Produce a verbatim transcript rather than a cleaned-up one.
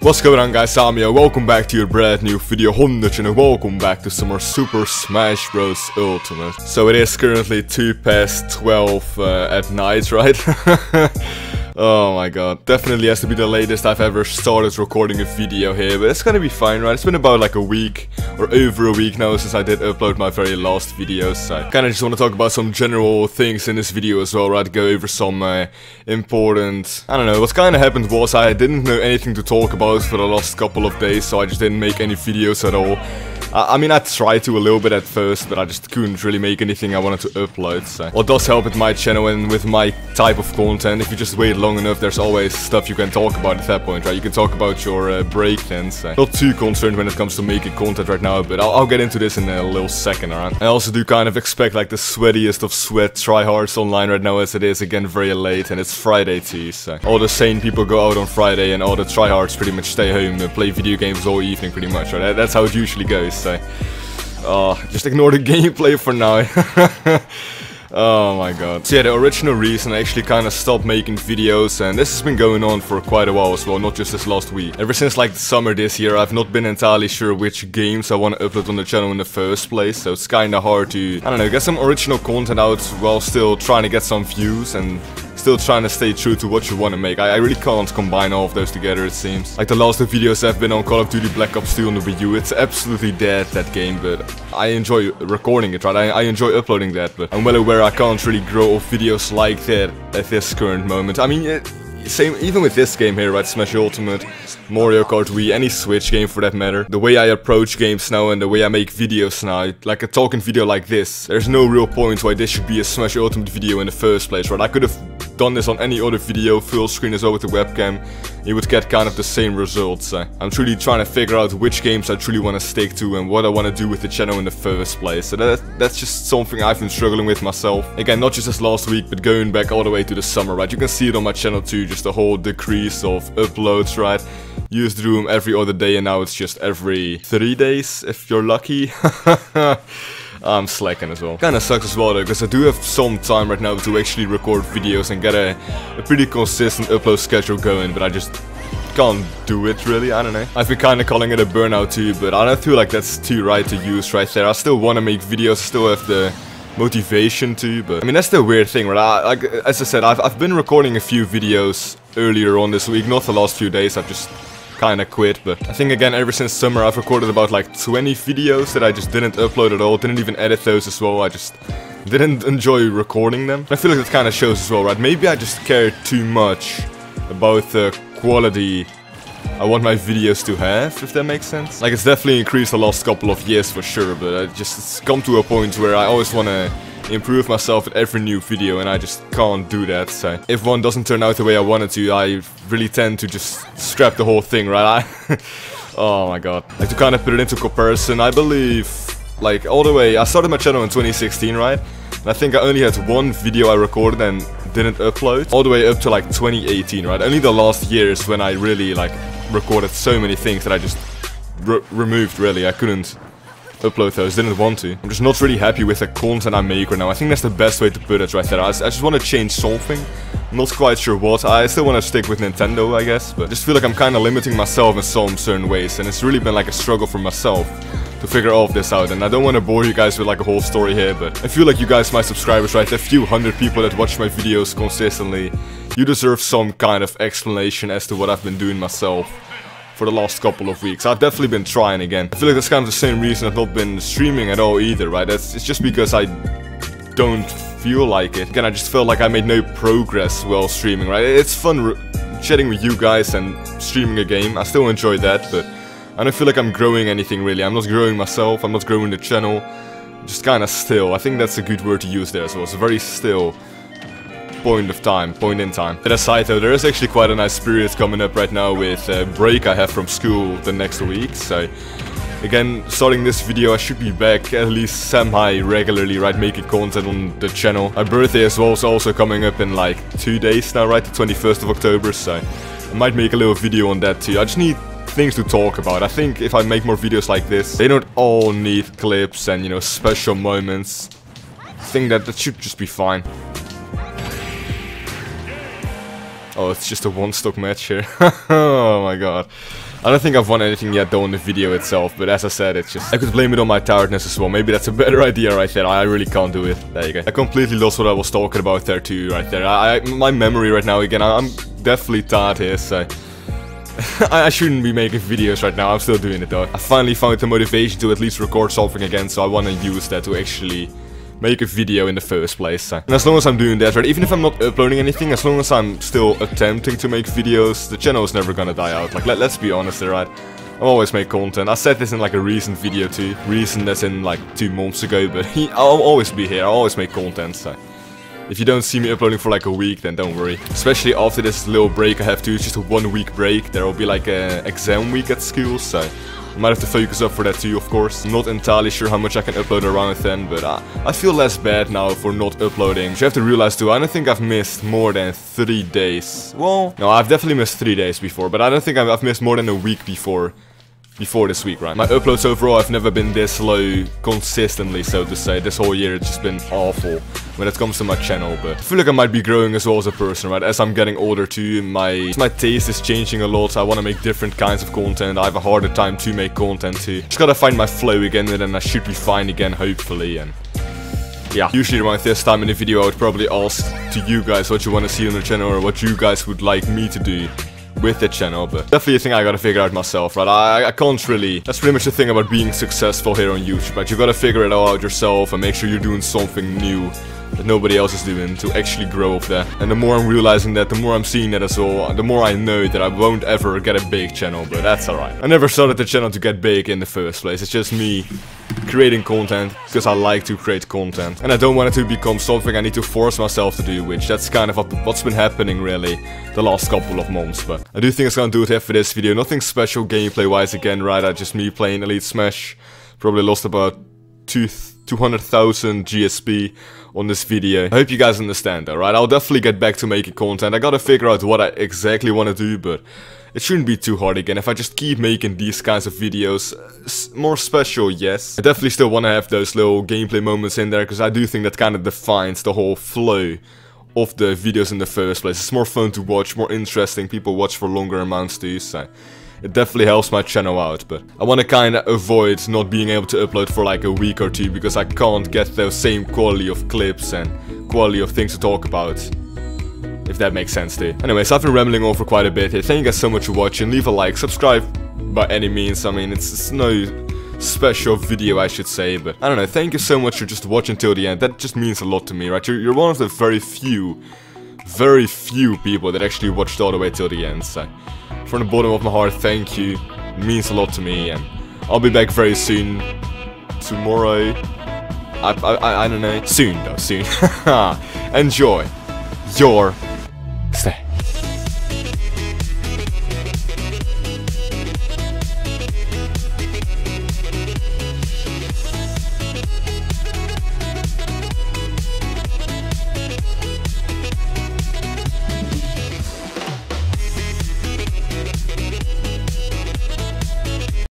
What's going on, guys? I'm here. Welcome back to your brand new video, Honda Channel. Welcome back to some more Super Smash Bros. Ultimate. So it is currently two past twelve uh, at night, right? Oh my god, definitely has to be the latest I've ever started recording a video here, but it's gonna be fine, right? It's been about like a week or over a week now since I did upload my very last videos. So I kinda just wanna talk about some general things in this video as well, right? Go over some uh, important... I don't know, what kinda happened was I didn't know anything to talk about for the last couple of days, so I just didn't make any videos at all. I mean, I tried to a little bit at first, but I just couldn't really make anything I wanted to upload, so... What does help with my channel and with my type of content, if you just wait long enough, there's always stuff you can talk about at that point, right? You can talk about your uh, breakdance. Uh, not too concerned when it comes to making content right now, but I'll, I'll get into this in a little second, alright? I also do kind of expect, like, the sweatiest of sweat tryhards online right now, as it is, again, very late, and it's Friday too, so... All the sane people go out on Friday, and all the tryhards pretty much stay home and play video games all evening, pretty much, right? That's how it usually goes. So, oh, just ignore the gameplay for now. Oh my god. So yeah, the original reason I actually kind of stopped making videos, and this has been going on for quite a while as well, not just this last week. Ever since like the summer this year, I've not been entirely sure which games I want to upload on the channel in the first place, so it's kind of hard to, I don't know, get some original content out while still trying to get some views and still trying to stay true to what you want to make. I, I really can't combine all of those together, it seems. Like the last of videos I've been on Call of Duty Black Ops two on the Wii U, it's absolutely dead, that game, but I enjoy recording it, right? I, I enjoy uploading that, but I'm well aware I can't really grow off videos like that at this current moment. I mean, it, same even with this game here, right? Smash Ultimate, Mario Kart Wii, any Switch game for that matter. The way I approach games now and the way I make videos now, like a talking video like this, there's no real point why this should be a Smash Ultimate video in the first place, right? I could have done this on any other video, full screen as well with the webcam, you would get kind of the same results. Uh, I'm truly trying to figure out which games I truly want to stick to and what I want to do with the channel in the first place. So that, that's just something I've been struggling with myself. Again, not just this last week, but going back all the way to the summer, right? You can see it on my channel too, just the whole decrease of uploads, right? You used to do them every other day and now it's just every three days, if you're lucky. I'm slacking as well. Kinda sucks as well though, because I do have some time right now to actually record videos and get a, a pretty consistent upload schedule going, but I just can't do it really, I don't know. I've been kinda calling it a burnout too, but I don't feel like that's too right to use right there. I still wanna make videos, I still have the motivation to, but I mean, that's the weird thing, right? I, like, as I said, I've, I've been recording a few videos earlier on this week, not the last few days, I've just kinda quit, but I think again ever since summer I've recorded about like twenty videos that I just didn't upload at all, didn't even edit those as well, I just didn't enjoy recording them. I feel like that kinda shows as well, right? Maybe I just care too much about the quality I want my videos to have, if that makes sense. Like, it's definitely increased the last couple of years for sure, but I just, it's come to a point where I always wanna improve myself at every new video and I just can't do that, so if one doesn't turn out the way I wanted to, I really tend to just scrap the whole thing, right? I oh my god. Like, to kind of put it into comparison, I believe, like, all the way, I started my channel in twenty sixteen, right? And I think I only had one video I recorded and didn't upload, all the way up to like twenty eighteen, right? Only the last year is when I really, like, recorded so many things that I just re removed, really. I couldn't upload those, didn't want to. I'm just not really happy with the content I make right now. I think that's the best way to put it right there. I, I just want to change something. I'm not quite sure what. I still want to stick with Nintendo, I guess, but I just feel like I'm kind of limiting myself in some certain ways, and it's really been like a struggle for myself to figure all of this out, and I don't want to bore you guys with like a whole story here, but I feel like you guys, my subscribers, right, the few hundred people that watch my videos consistently, you deserve some kind of explanation as to what I've been doing myself for the last couple of weeks. I've definitely been trying again. I feel like that's kind of the same reason I've not been streaming at all either, right? That's, it's just because I don't feel like it. Again, I just felt like I made no progress while streaming, right? It's fun chatting with you guys and streaming a game. I still enjoy that, but I don't feel like I'm growing anything really. I'm not growing myself, I'm not growing the channel. Just kind of still. I think that's a good word to use there as well. It's very still. Point of time, point in time. That aside though, there is actually quite a nice period coming up right now with a break I have from school the next week, so again, starting this video, I should be back at least semi-regularly, right, making content on the channel. My birthday as well is also coming up in like two days now, right, the twenty-first of October, so I might make a little video on that too. I just need things to talk about. I think if I make more videos like this, they don't all need clips and, you know, special moments. I think that that should just be fine. Oh, it's just a one-stock match here. Oh my god. I don't think I've won anything yet though in the video itself, but as I said, it's just... I could blame it on my tiredness as well. Maybe that's a better idea right there. I really can't do it. There you go. I completely lost what I was talking about there too, right there. I, I my memory right now, again, I'm definitely tired here, so... I shouldn't be making videos right now. I'm still doing it though. I finally found the motivation to at least record something again, so I want to use that to actually... make a video in the first place. So. And as long as I'm doing that, right, even if I'm not uploading anything, as long as I'm still attempting to make videos, the channel is never gonna die out. Like, let, let's be honest there, right? I always make content. I said this in like a recent video too. Recent as in like two months ago, but he, I'll always be here. I'll always make content, so. If you don't see me uploading for like a week, then don't worry. Especially after this little break I have too, it's just a one week break. There will be like an exam week at school, so. I might have to focus up for that too, of course. I'm not entirely sure how much I can upload around then, but I, I feel less bad now for not uploading. But you have to realize too, I don't think I've missed more than three days. Well, no, I've definitely missed three days before, but I don't think I've, I've missed more than a week before before this week, right? My uploads overall have never been this low consistently, so to say. This whole year it's just been awful when it comes to my channel, but I feel like I might be growing as well as a person, right? As I'm getting older too, my my taste is changing a lot. I want to make different kinds of content. I have a harder time to make content too. Just gotta find my flow again, and then I should be fine again, hopefully, and... yeah. Usually around this time in the video I would probably ask to you guys what you want to see on the channel, or what you guys would like me to do with the channel, but definitely a thing I gotta figure out myself, right? I, I can't really... That's pretty much the thing about being successful here on YouTube, right? You gotta figure it all out yourself and make sure you're doing something new that nobody else is doing to actually grow up there. And the more I'm realizing that, the more I'm seeing that as well, the more I know that I won't ever get a big channel, but that's alright. I never started the channel to get big in the first place. It's just me creating content because I like to create content. And I don't want it to become something I need to force myself to do, which that's kind of what's been happening really the last couple of months. But I do think it's gonna do it here for this video. Nothing special gameplay wise again, right? I just me playing Elite Smash. Probably lost about two... two hundred thousand G S P on this video. I hope you guys understand that, right? I'll definitely get back to making content. I gotta figure out what I exactly want to do, but it shouldn't be too hard again. If I just keep making these kinds of videos, uh, more special, yes. I definitely still want to have those little gameplay moments in there, because I do think that kind of defines the whole flow of the videos in the first place. It's more fun to watch, more interesting. People watch for longer amounts too, so... it definitely helps my channel out, but I want to kind of avoid not being able to upload for like a week or two, because I can't get the same quality of clips and quality of things to talk about, if that makes sense too. Anyways, I've been rambling on for quite a bit here. Thank you guys so much for watching. Leave a like, subscribe by any means. I mean, it's, it's no special video, I should say, but I don't know. Thank you so much for just watching till the end. That just means a lot to me, right? You're, you're one of the very few, very few people that actually watched all the way till the end, so... from the bottom of my heart, thank you. It means a lot to me, and I'll be back very soon. Tomorrow? I, I, I don't know. Soon, though, soon. Enjoy your